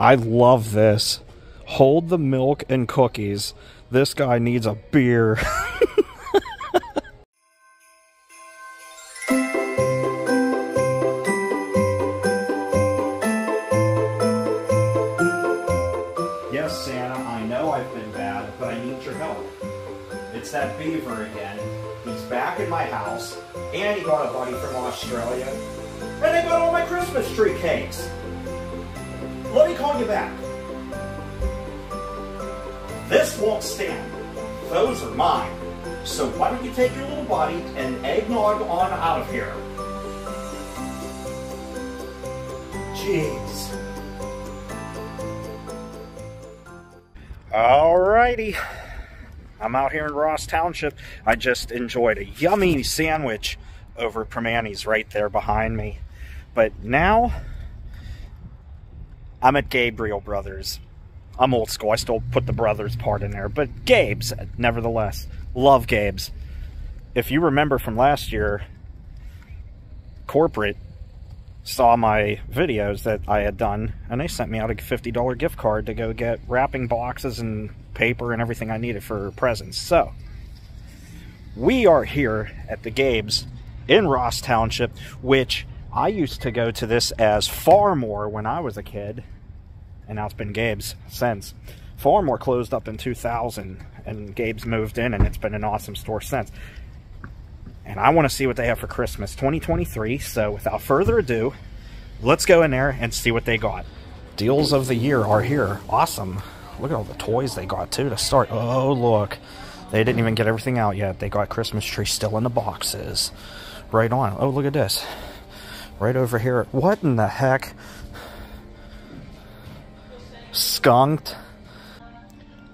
I love this. Hold the milk and cookies. This guy needs a beer. Yes, Santa, I know I've been bad, but I need your help. It's that beaver again. He's back in my house, and he got a buddy from Australia, and they got all my Christmas tree cakes. Let me call you back. This won't stand. Those are mine. So why don't you take your little body and eggnog on out of here? Jeez. Alrighty. I'm out here in Ross Township. I just enjoyed a yummy sandwich over Primanti's right there behind me. But now, I'm at Gabriel Brothers. I'm old school. I still put the brothers part in there. But Gabe's, nevertheless. Love Gabe's. If you remember from last year, corporate saw my videos that I had done, and they sent me out a $50 gift card to go get wrapping boxes and paper and everything I needed for presents. So, we are here at the Gabe's in Ross Township, which I used to go to this as Farmore when I was a kid, and now it's been Gabe's since. Farmore closed up in 2000, and Gabe's moved in, and it's been an awesome store since. And I want to see what they have for Christmas 2023, so without further ado, let's go in there and see what they got. Deals of the year are here. Awesome. Look at all the toys they got, too, to start. Oh, look. They didn't even get everything out yet. They got Christmas trees still in the boxes. Right on. Oh, look at this. Right over here. What in the heck? Skunked.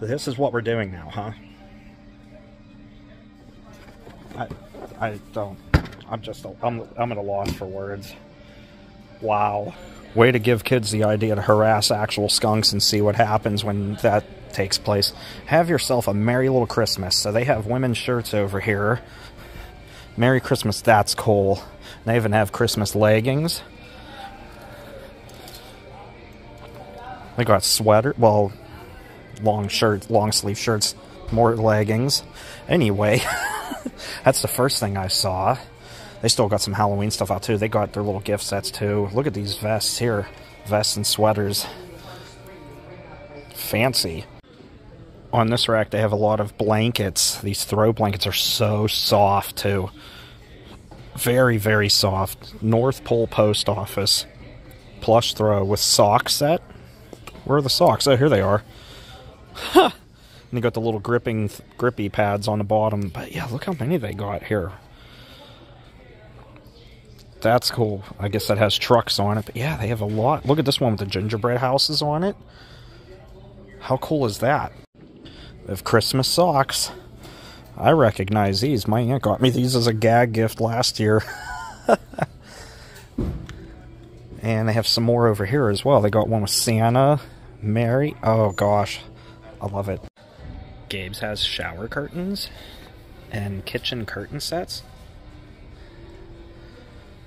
This is what we're doing now, huh? I'm at a loss for words. Wow. Way to give kids the idea to harass actual skunks and see what happens when that takes place. Have yourself a merry little Christmas. So they have women's shirts over here. Merry Christmas, that's cool. And they even have Christmas leggings. They got sweater, well, long shirts, long sleeve shirts, more leggings. Anyway, that's the first thing I saw. They still got some Halloween stuff out, too. They got their little gift sets, too. Look at these vests here. Vests and sweaters. Fancy. On this rack, they have a lot of blankets. These throw blankets are so soft, too. Very, very soft. North Pole Post Office. Plush throw with sock set. Where are the socks? Oh, here they are. Huh. And they got the little grippy pads on the bottom. But, yeah, look how many they got here. That's cool. I guess that has trucks on it. But yeah, they have a lot. Look at this one with the gingerbread houses on it. How cool is that? They have Christmas socks. I recognize these. My aunt got me these as a gag gift last year. And they have some more over here as well. They got one with Santa, Mary. Oh gosh, I love it. Gabe's has shower curtains and kitchen curtain sets.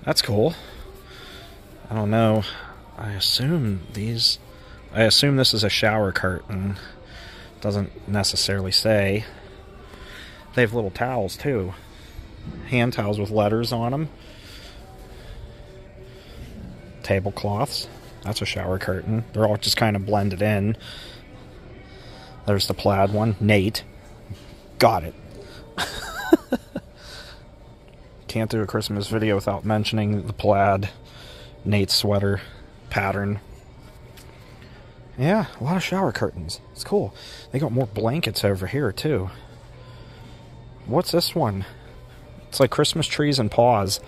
That's cool. I don't know. I assume this is a shower curtain. Doesn't necessarily say. They have little towels too. Hand towels with letters on them. Tablecloths. That's a shower curtain. They're all just kind of blended in. There's the plaid one. Nate. Got it. Can't do a Christmas video without mentioning the plaid Nate sweater pattern. Yeah, a lot of shower curtains. It's cool. They got more blankets over here, too. What's this one? It's like Christmas trees and paws.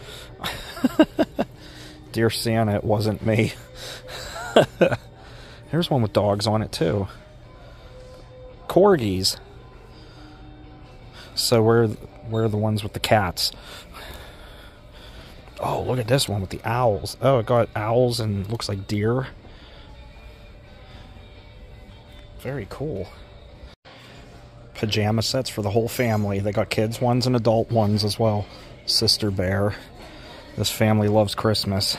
Dear Santa, it wasn't me. Here's one with dogs on it, too. Corgis. So where are the ones with the cats? Oh, look at this one with the owls. Oh, it got owls and looks like deer. Very cool. Pajama sets for the whole family. They got kids ones and adult ones as well. Sister Bear. This family loves Christmas.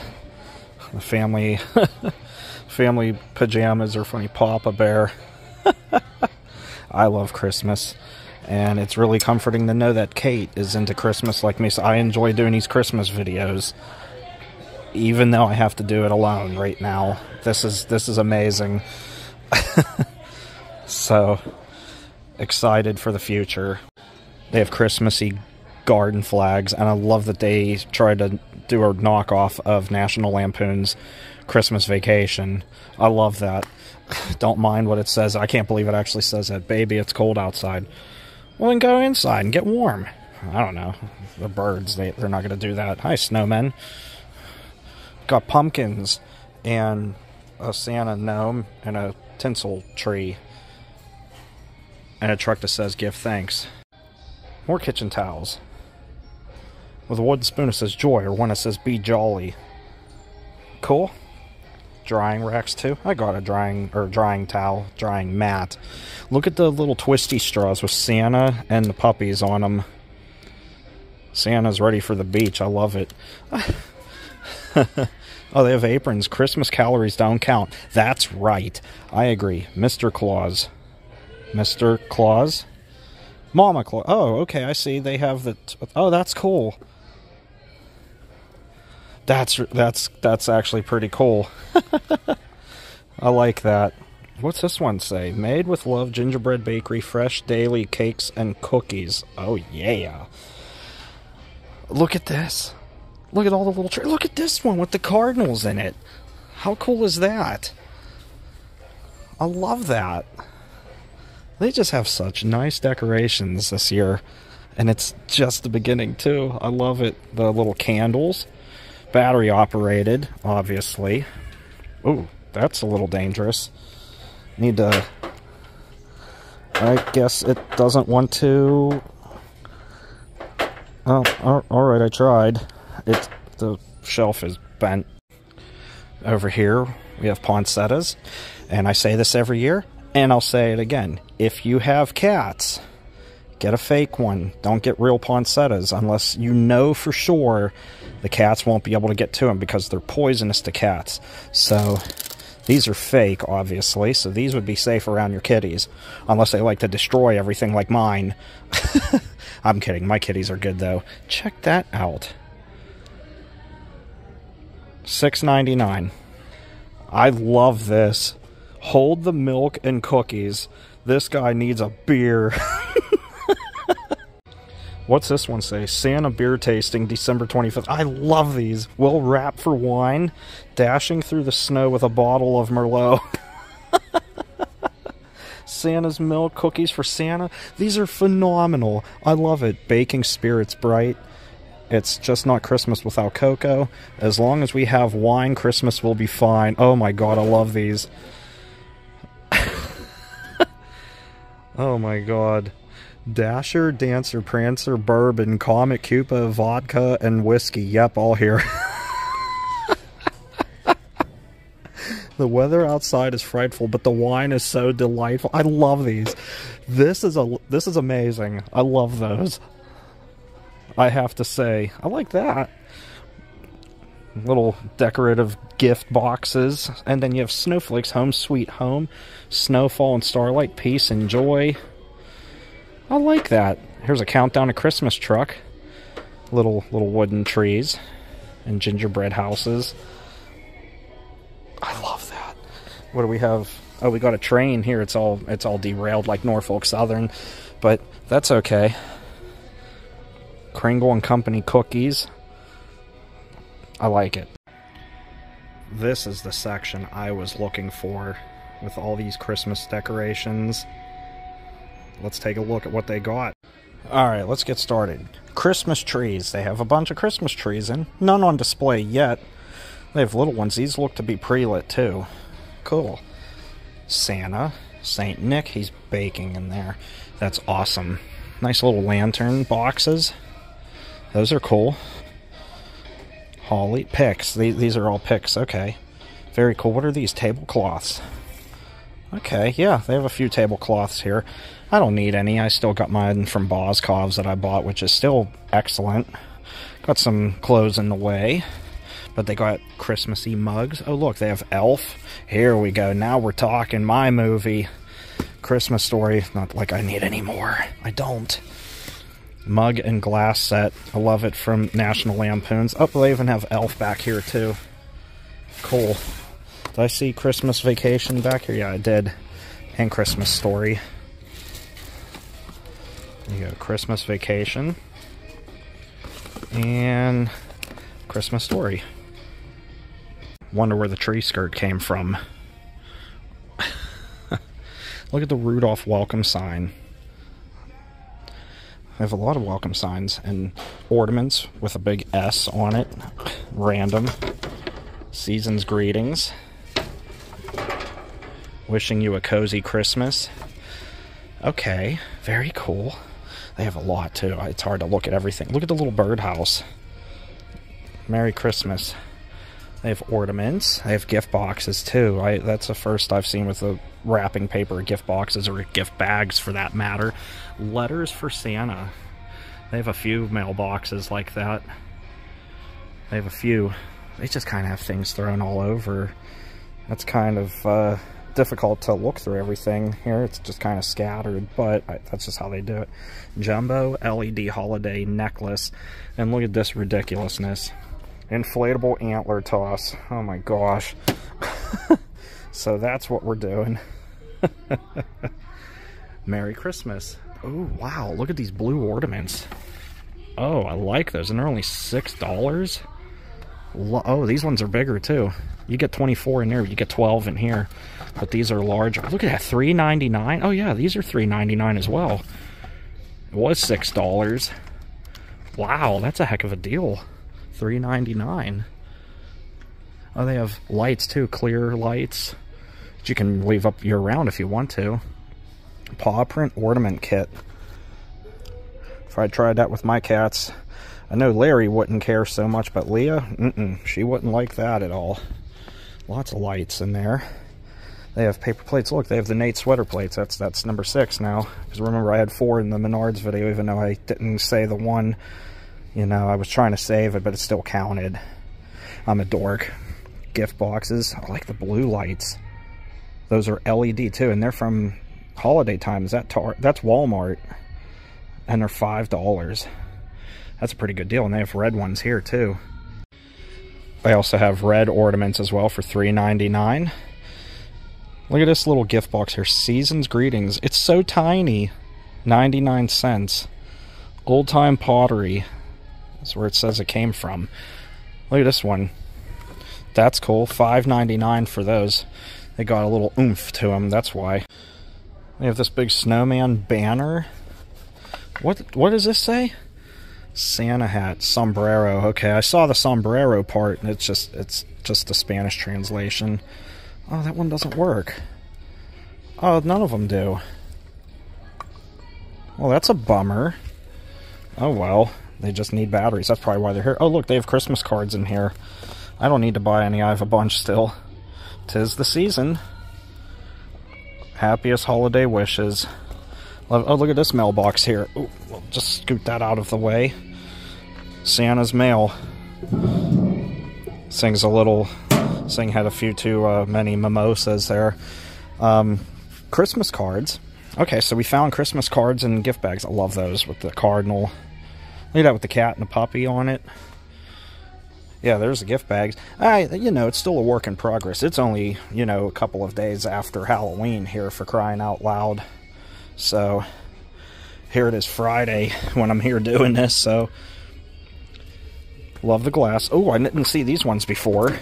The family family pajamas or funny Papa Bear. I love Christmas, and it's really comforting to know that Kate is into Christmas like me, so I enjoy doing these Christmas videos, even though I have to do it alone right now. This is amazing. So excited for the future. They have Christmassy garden flags, and I love that they tried to do a knockoff of National Lampoon's Christmas Vacation. I love that. Don't mind what it says. I can't believe it actually says that. Baby, it's cold outside. Well, then go inside and get warm. I don't know. The birds, they're not going to do that. Hi, snowmen. Got pumpkins and a Santa gnome and a tinsel tree. And a truck that says, give thanks. More kitchen towels. With a wooden spoon, it says joy, or one that says be jolly. Cool. Drying racks too. I got a drying mat. Look at the little twisty straws with Santa and the puppies on them. Santa's ready for the beach. I love it. Oh, they have aprons. Christmas calories don't count. That's right. I agree. Mr. Claus. Mr. Claus? Mama Claus. Oh, okay, I see. They have the... Oh, that's cool. That's actually pretty cool. I like that. What's this one say? Made with love, gingerbread bakery, fresh daily cakes and cookies. Oh, yeah. Look at this. Look at all the little trees. Look at this one with the cardinals in it. How cool is that? I love that. They just have such nice decorations this year. And it's just the beginning, too. I love it. The little candles. Battery operated, obviously. Ooh, that's a little dangerous. Need to... I guess it doesn't want to... Oh, alright, I tried. The shelf is bent. Over here, we have poinsettias. And I say this every year, and I'll say it again. If you have cats, get a fake one. Don't get real poinsettias unless you know for sure the cats won't be able to get to them because they're poisonous to cats. So these are fake, obviously, so these would be safe around your kitties. Unless they like to destroy everything like mine. I'm kidding. My kitties are good, though. Check that out. $6.99. I love this. Hold the milk and cookies. This guy needs a beer. What's this one say? Santa beer tasting December 25th. I love these. We'll wrap for wine, dashing through the snow with a bottle of Merlot. Santa's milk, cookies for Santa. These are phenomenal. I love it. Baking spirits bright. It's just not Christmas without cocoa. As long as we have wine, Christmas will be fine. Oh my God, I love these. Oh my God. Dasher, Dancer, Prancer, Bourbon, Comet, Cupa, Vodka, and Whiskey. Yep, all here. The weather outside is frightful, but the wine is so delightful. I love these. This is amazing. I love those. I have to say, I like that. Little decorative gift boxes. And then you have snowflakes, home sweet home, snowfall and starlight, peace and joy. I like that. Here's a countdown to Christmas truck. Little wooden trees and gingerbread houses. I love that. What do we have? Oh, we got a train here. It's all derailed like Norfolk Southern, but that's okay. Kringle and Company cookies. I like it. This is the section I was looking for with all these Christmas decorations. Let's take a look at what they got. Alright, let's get started. Christmas trees. They have a bunch of Christmas trees in. None on display yet. They have little ones. These look to be pre-lit too. Cool. Santa. Saint Nick. He's baking in there. That's awesome. Nice little lantern boxes. Those are cool. Holly. Picks. These are all picks. Okay. Very cool. What are these? Tablecloths. Okay, yeah, they have a few tablecloths here. I don't need any. I still got mine from Bozkov's that I bought, which is still excellent. Got some clothes in the way. but they got Christmassy mugs. Oh, look, they have Elf. Here we go. Now we're talking. My movie, Christmas Story. Not like I need any more. I don't. Mug and glass set. I love it, from National Lampoon's. Oh, they even have Elf back here, too. Cool. Did I see Christmas Vacation back here? Yeah, I did. And Christmas Story. There you go. Christmas Vacation. And Christmas Story. Wonder where the tree skirt came from. Look at the Rudolph welcome sign. I have a lot of welcome signs and ornaments with a big S on it. Random. Season's greetings. Wishing you a cozy Christmas. Okay, very cool. They have a lot, too. It's hard to look at everything. Look at the little birdhouse. Merry Christmas. They have ornaments. They have gift boxes, too. That's the first I've seen with the wrapping paper gift boxes, or gift bags, for that matter. Letters for Santa. They have a few mailboxes like that. They have a few. They just kind of have things thrown all over. That's kind of difficult to look through everything here. It's just kind of scattered, but that's just how they do it. Jumbo LED holiday necklace. And look at this ridiculousness. Inflatable antler toss. Oh my gosh. So that's what we're doing. Merry Christmas. Oh wow, look at these blue ornaments. Oh, I like those, and they're only $6. Oh, these ones are bigger too. You get 24 in there, you get 12 in here. But these are larger. Look at that, $3.99. Oh yeah, these are $3.99 as well. It was $6. Wow, that's a heck of a deal. $3.99. Oh, they have lights too, clear lights that you can leave up year round if you want to. Paw print ornament kit. If I tried that with my cats, I know Larry wouldn't care so much, but Leah, she wouldn't like that at all. Lots of lights in there. They have paper plates. Look, they have the Nate sweater plates. That's number 6 now. Because remember, I had 4 in the Menards video, even though I didn't say the one. You know, I was trying to save it, but it still counted. I'm a dork. Gift boxes. I like the blue lights. Those are LED too, and they're from Holiday Times. That's Walmart, and they're $5. That's a pretty good deal, and they have red ones here too. They also have red ornaments as well for $3.99. Look at this little gift box here. Season's greetings. It's so tiny. 99 cents. Old Time Pottery. That's where it says it came from. Look at this one. That's cool. $5.99 for those. They got a little oomph to them, that's why. They have this big snowman banner. What does this say? Santa hat, sombrero. Okay, I saw the sombrero part, and it's just the Spanish translation. Oh, that one doesn't work. Oh, none of them do. Well, that's a bummer. Oh well, they just need batteries. That's probably why they're here. Oh look, they have Christmas cards in here. I don't need to buy any. I have a bunch still. 'Tis the season. Happiest holiday wishes. Oh, look at this mailbox here. Ooh, we'll just scoot that out of the way. Santa's mail. Sings a little. Sing had a few too many mimosas there. Christmas cards. Okay, so we found Christmas cards and gift bags. I love those with the cardinal. Look at that with the cat and the puppy on it. Yeah, there's the gift bags. You know, it's still a work in progress. It's only, you know, a couple of days after Halloween here, for crying out loud. So here it is Friday when I'm here doing this. So love the glass. Oh, I didn't see these ones before.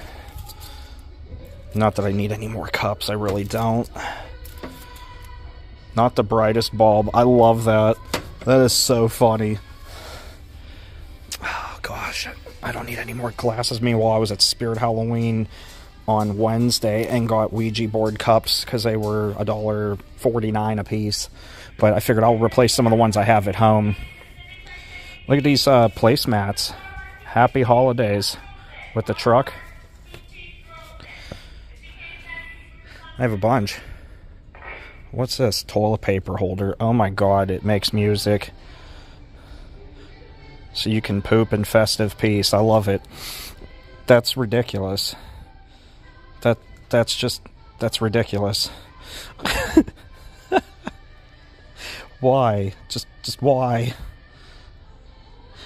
Not that I need any more cups. I really don't. Not the brightest bulb. I love that. That is so funny. Oh gosh, I don't need any more glasses. Meanwhile, I was at Spirit Halloween on Wednesday and got Ouija board cups because they were $1.49 a piece, but I figured I'll replace some of the ones I have at home. Look at these placemats. Happy holidays with the truck. I have a bunch. What's this? Toilet paper holder. Oh my god, it makes music. So you can poop in festive peace. I love it. That's ridiculous. That's ridiculous. Why? Just why?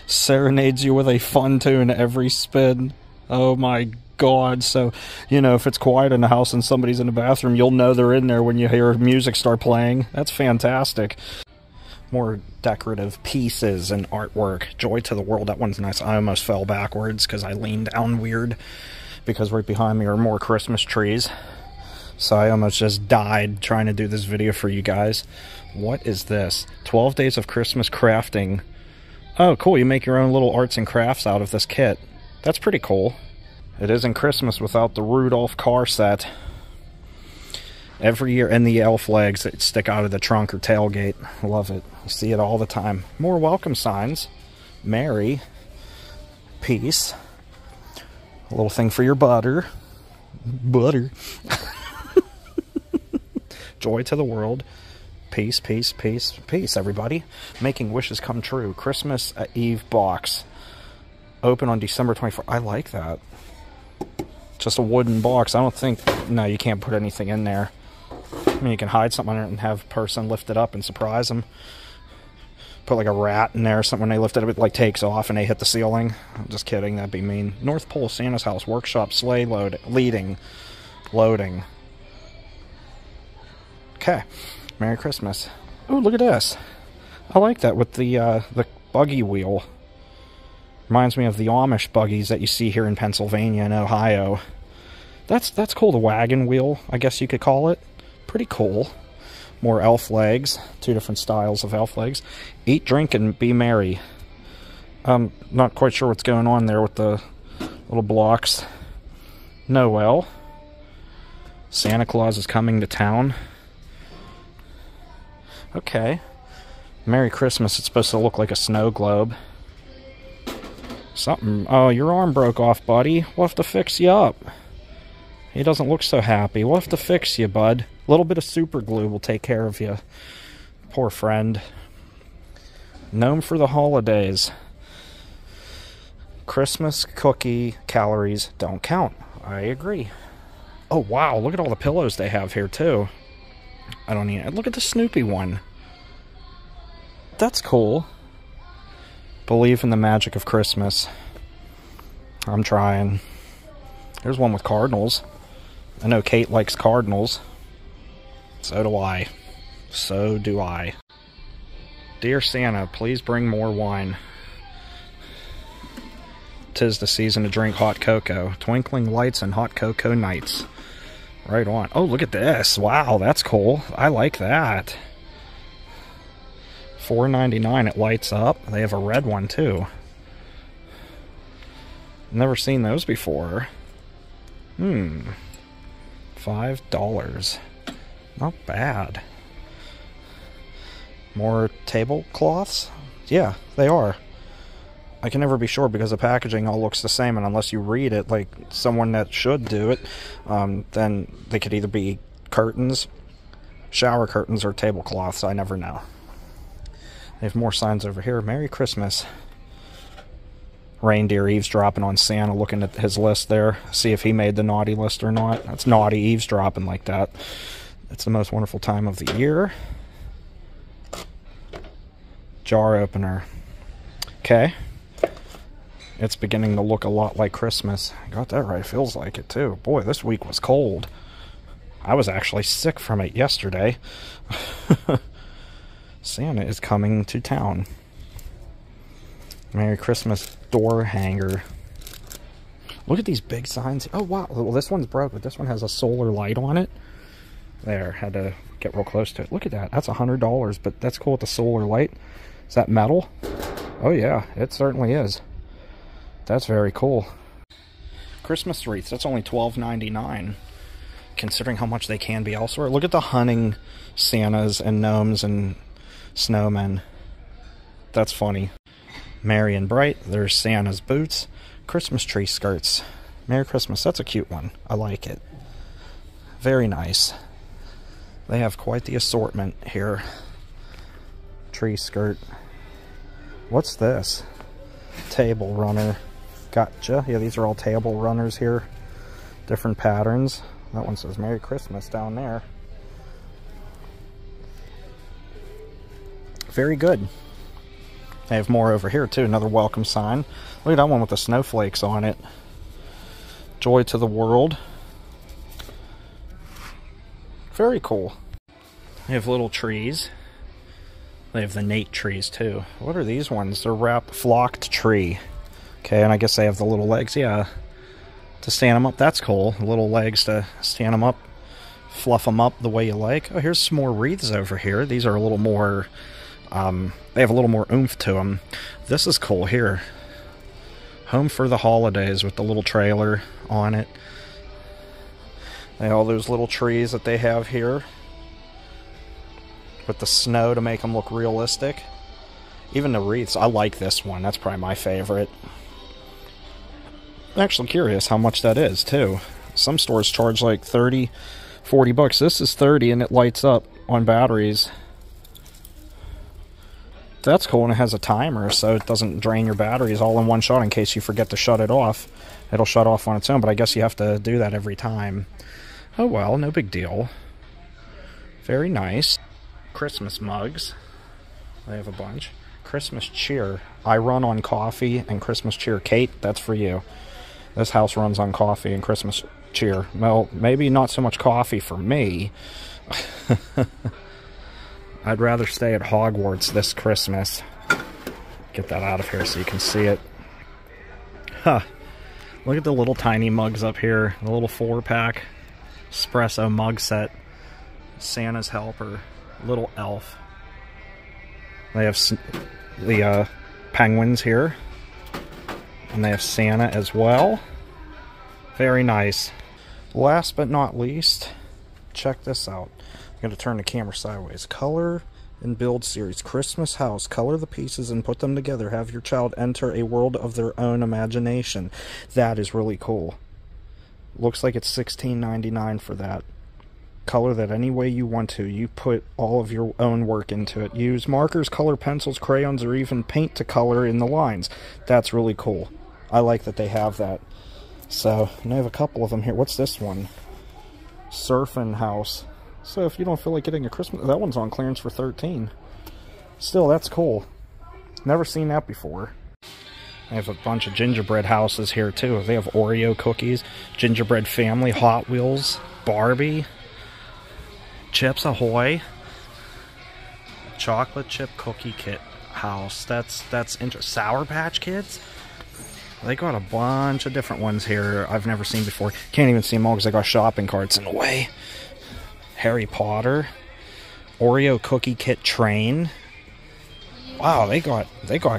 Serenades you with a fun tune every spin. Oh my God. So, you know, if it's quiet in the house and somebody's in the bathroom, you'll know they're in there when you hear music start playing. That's fantastic. More decorative pieces and artwork. Joy to the world. That one's nice. I almost fell backwards because I leaned down weird because right behind me are more Christmas trees. So I almost just died trying to do this video for you guys. What is this? 12 Days of Christmas Crafting. Oh, cool. You make your own little arts and crafts out of this kit. That's pretty cool. It isn't Christmas without the Rudolph car set. Every year, and the elf legs that stick out of the trunk or tailgate. Love it. You see it all the time. More welcome signs. Merry. Peace. A little thing for your butter. Butter. Joy to the world. Peace, peace, peace, peace, everybody. Making wishes come true. Christmas Eve box. Open on December 24th. I like that. Just a wooden box. I don't think... No, you can't put anything in there. I mean, you can hide something in it and have a person lift it up and surprise them. Put like a rat in there or something. When they lift it up, it like takes off and they hit the ceiling. I'm just kidding. That'd be mean. North Pole Santa's House. Workshop. Sleigh load. Leading. Loading. Okay. Merry Christmas. Oh, look at this. I like that with the buggy wheel. Reminds me of the Amish buggies that you see here in Pennsylvania and Ohio. That's cool. The wagon wheel, I guess you could call it. Pretty cool. More elf legs. Two different styles of elf legs. Eat, drink, and be merry. Not quite sure what's going on there with the little blocks. Noel. Santa Claus is coming to town. Okay. Merry Christmas. It's supposed to look like a snow globe. Something. Oh, your arm broke off, buddy. We'll have to fix you up. He doesn't look so happy. We'll have to fix you, bud. A little bit of super glue will take care of you. Poor friend. Gnome for the holidays. Christmas cookie calories don't count. I agree. Oh, wow. Look at all the pillows they have here, too. I don't need it. Look at the Snoopy one. That's cool. Believe in the magic of Christmas. I'm trying. Here's one with cardinals. I know Kate likes cardinals. So do I. So do I. Dear Santa, please bring more wine. 'Tis the season to drink hot cocoa. Twinkling lights and hot cocoa nights. Right on. Oh, look at this. Wow, that's cool. I like that. $4.99, it lights up. They have a red one too. Never seen those before. $5. Not bad. More tablecloths? Yeah, they are. I can never be sure because the packaging all looks the same, and unless you read it like someone that should do it, then they could either be curtains, shower curtains, or tablecloths. I never know. They have more signs over here. Merry Christmas. Reindeer eavesdropping on Santa, looking at his list there. See if he made the naughty list or not. That's naughty eavesdropping like that. It's the most wonderful time of the year. Jar opener. Okay. It's beginning to look a lot like Christmas. I got that right. Feels like it too. Boy, this week was cold. I was actually sick from it yesterday. Santa is coming to town. Merry Christmas door hanger. Look at these big signs. Oh, wow. Well, this one's broke, but this one has a solar light on it. There, had to get real close to it. Look at that. That's $100, but that's cool with the solar light. Is that metal? Oh, yeah. It certainly is. That's very cool. Christmas wreaths. That's only $12.99. Considering how much they can be elsewhere. Look at the hunting Santas and gnomes and... snowmen. That's funny. Merry and bright. There's Santa's boots. Christmas tree skirts. Merry Christmas. That's a cute one. I like it. Very nice. They have quite the assortment here. Tree skirt. What's this? Table runner. Gotcha. Yeah, these are all table runners here. Different patterns. That one says Merry Christmas down there. Very good. They have more over here too. Another welcome sign. Look at that one with the snowflakes on it. Joy to the world. Very cool. They have little trees. They have the Nate trees too. What are these ones? They're wrapped flocked tree. Okay, and I guess they have the little legs. Yeah, to stand them up. That's cool. Little legs to stand them up, fluff them up the way you like. Oh, here's some more wreaths over here. These are a little more. They have a little more oomph to them. This is cool here. Home for the holidays with the little trailer on it. They have all those little trees that they have here. With the snow to make them look realistic. Even the wreaths. I like this one. That's probably my favorite. I'm actually curious how much that is, too. Some stores charge like 30, 40 bucks. This is 30 and it lights up on batteries. That's cool, and it has a timer, so it doesn't drain your batteries all in one shot in case you forget to shut it off. It'll shut off on its own, but I guess you have to do that every time. Oh well, no big deal. Very nice. Christmas mugs. They have a bunch. Christmas cheer. I run on coffee and Christmas cheer. Kate, that's for you. This house runs on coffee and Christmas cheer. Well, maybe not so much coffee for me. I'd rather stay at Hogwarts this Christmas. Get that out of here so you can see it. Huh. Look at the little tiny mugs up here. The little 4-pack espresso mug set. Santa's helper. Little elf. They have the penguins here. And they have Santa as well. Very nice. Last but not least, check this out. I'm going to turn the camera sideways. Color and build series. Christmas house. Color the pieces and put them together. Have your child enter a world of their own imagination. That is really cool. Looks like it's $16.99 for that. Color that any way you want to. You put all of your own work into it. Use markers, color pencils, crayons, or even paint to color in the lines. That's really cool. I like that they have that. So, and I have a couple of them here. What's this one? Surfin' house. So if you don't feel like getting a Christmas... That one's on clearance for $13. Still, that's cool. Never seen that before. They have a bunch of gingerbread houses here, too. They have Oreo cookies, gingerbread family, Hot Wheels, Barbie, Chips Ahoy, chocolate chip cookie kit house. That's interesting. Sour Patch Kids? They got a bunch of different ones here I've never seen before. Can't even see them all because they got shopping carts in the way. Harry Potter, Oreo cookie kit train. Wow, they got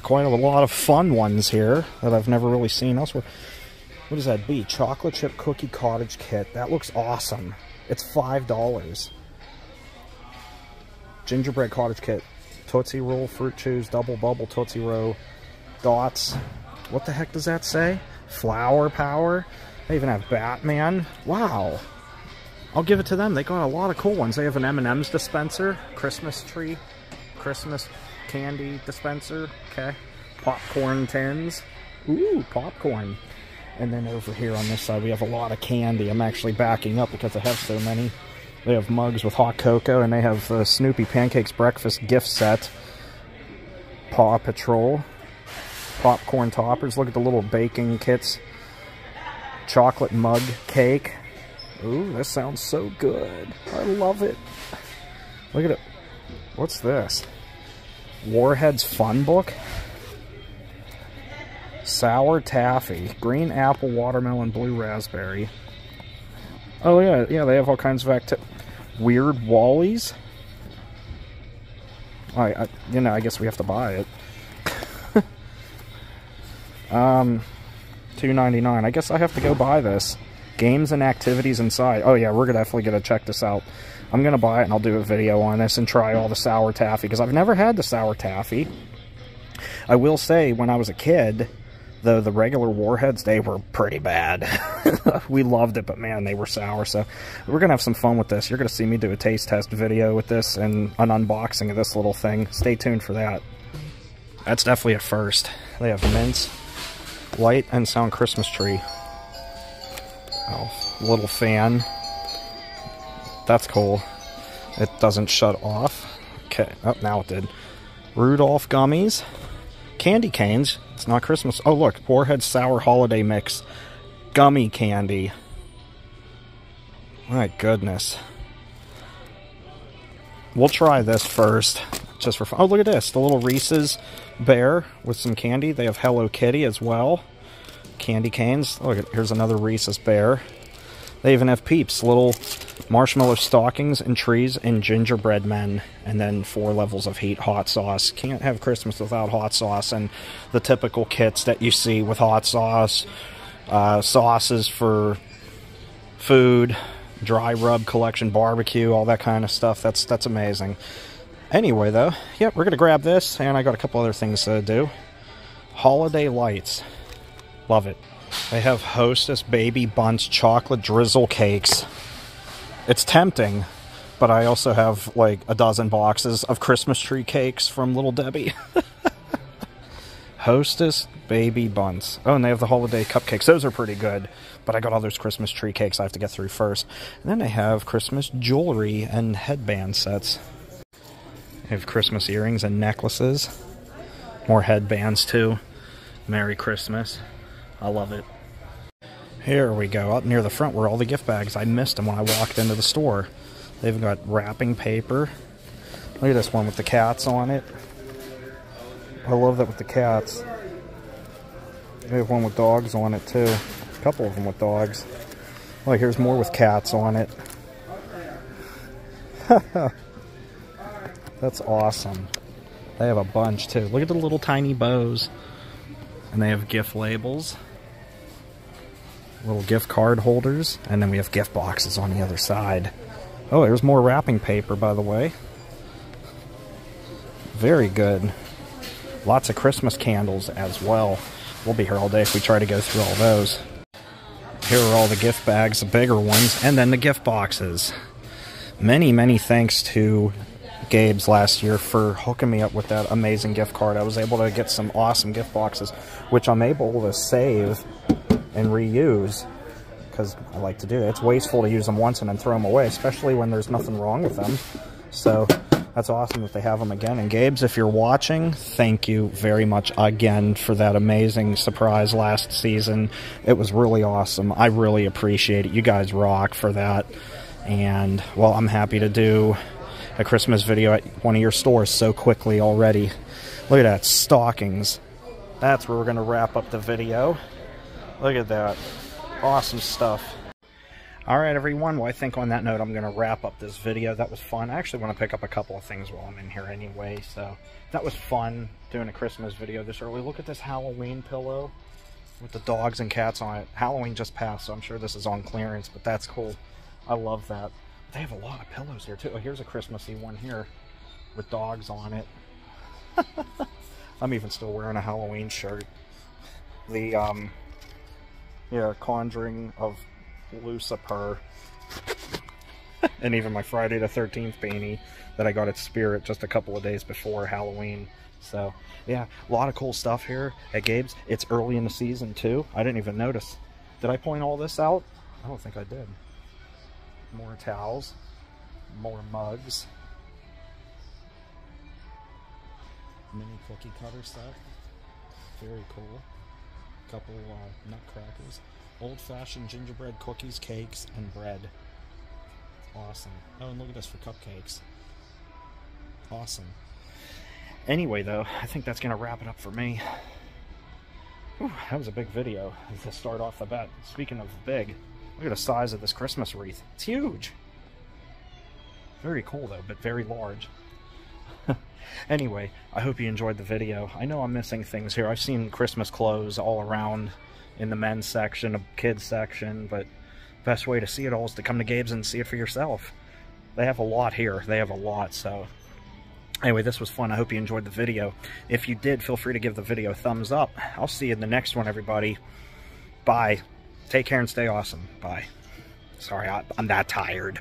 quite a lot of fun ones here that I've never really seen elsewhere. What does that be? Chocolate chip cookie cottage kit. That looks awesome. It's $5. Gingerbread cottage kit, Tootsie roll, fruit chews, double bubble, Tootsie roll, dots. What the heck does that say? Flower power. They even have Batman. Wow. I'll give it to them. They got a lot of cool ones. They have an M&M's dispenser, Christmas tree, Christmas candy dispenser, okay. Popcorn tins. Ooh, popcorn. And then over here on this side, we have a lot of candy. I'm actually backing up because I have so many. They have mugs with hot cocoa, and they have the Snoopy Pancakes Breakfast gift set. Paw Patrol. Popcorn toppers. Look at the little baking kits. Chocolate mug cake. Ooh, this sounds so good. I love it. Look at it. What's this? Warheads Fun Book? Sour Taffy. Green apple, watermelon, blue raspberry. Oh, yeah, they have all kinds of weird Wallies. All right, you know, I guess we have to buy it. $2.99. I guess I have to go buy this. Games and activities inside. Oh yeah, we're definitely going to check this out. I'm going to buy it and I'll do a video on this and try all the sour taffy, because I've never had the sour taffy. I will say, when I was a kid, the regular Warheads, they were pretty bad. We loved it, but man, they were sour. So we're going to have some fun with this. You're going to see me do a taste test video with this and an unboxing of this little thing. Stay tuned for that. That's definitely a first. They have mints. Light and sound Christmas tree. Oh, little fan. That's cool. It doesn't shut off. Okay, oh, now it did. Rudolph gummies. Candy canes. It's not Christmas. Oh, look. Warheads Sour Holiday Mix. Gummy candy. My goodness. We'll try this first. Just for fun. Oh, look at this. The little Reese's bear with some candy. They have Hello Kitty as well. Candy canes. Look, here's another Reese's bear. They even have Peeps. Little marshmallow stockings and trees and gingerbread men. And then 4 levels of heat. Hot sauce. Can't have Christmas without hot sauce. And the typical kits that you see with hot sauce. Sauces for food. Dry rub collection. Barbecue. All that kind of stuff. That's amazing. Anyway, though. Yeah, we're going to grab this. And I got a couple other things to do. Holiday lights. Love it. They have Hostess Baby Bundt Chocolate Drizzle Cakes. It's tempting, but I also have like a dozen boxes of Christmas tree cakes from Little Debbie. Hostess Baby Bunts. Oh, and they have the holiday cupcakes. Those are pretty good, but I got all those Christmas tree cakes I have to get through first. And then they have Christmas jewelry and headband sets. They have Christmas earrings and necklaces. More headbands, too. Merry Christmas. I love it. Here we go. Up near the front were all the gift bags. I missed them when I walked into the store. They've got wrapping paper. Look at this one with the cats on it. I love that with the cats. They have one with dogs on it too. A couple of them with dogs. Look, here's more with cats on it. That's awesome. They have a bunch too. Look at the little tiny bows. And they have gift labels. Little gift card holders, and then we have gift boxes on the other side. Oh, there's more wrapping paper, by the way. Very good. Lots of Christmas candles as well. We'll be here all day if we try to go through all those. Here are all the gift bags, the bigger ones, and then the gift boxes. Many, many thanks to Gabe's last year for hooking me up with that amazing gift card. I was able to get some awesome gift boxes, which I'm able to save and reuse, because I like to do it. It's wasteful to use them once and then throw them away, especially when there's nothing wrong with them. So that's awesome that they have them again. And Gabe's, if you're watching, thank you very much again for that amazing surprise last season. It was really awesome. I really appreciate it. You guys rock for that. And, well, I'm happy to do a Christmas video at one of your stores so quickly already. Look at that, stockings. That's where we're going to wrap up the video. Look at that. Awesome stuff. Alright everyone, well I think on that note I'm going to wrap up this video. That was fun. I actually want to pick up a couple of things while I'm in here anyway, so that was fun doing a Christmas video this early. Look at this Halloween pillow with the dogs and cats on it. Halloween just passed, so I'm sure this is on clearance, but that's cool. I love that. They have a lot of pillows here too. Oh, here's a Christmassy one here with dogs on it. I'm even still wearing a Halloween shirt. The, yeah, Conjuring of Lucifer. And even my Friday the 13th beanie that I got at Spirit just a couple of days before Halloween. So, yeah, a lot of cool stuff here at Gabe's. It's early in the season too. I didn't even notice. Did I point all this out? I don't think I did. More towels, more mugs, mini cookie cutter stuff, very cool, couple nutcrackers, old-fashioned gingerbread cookies, cakes, and bread. Awesome. Oh, and look at this for cupcakes. Awesome. Anyway, though, I think that's going to wrap it up for me. Whew, that was a big video to start off the bat. Speaking of big, look at the size of this Christmas wreath. It's huge. Very cool, though, but very large. Anyway, I hope you enjoyed the video. I know I'm missing things here. I've seen Christmas clothes all around in the men's section, the kids section, but the best way to see it all is to come to Gabe's and see it for yourself. They have a lot here. They have a lot, so... Anyway, this was fun. I hope you enjoyed the video. If you did, feel free to give the video a thumbs up. I'll see you in the next one, everybody. Bye. Take care and stay awesome. Bye. Sorry, I'm that tired.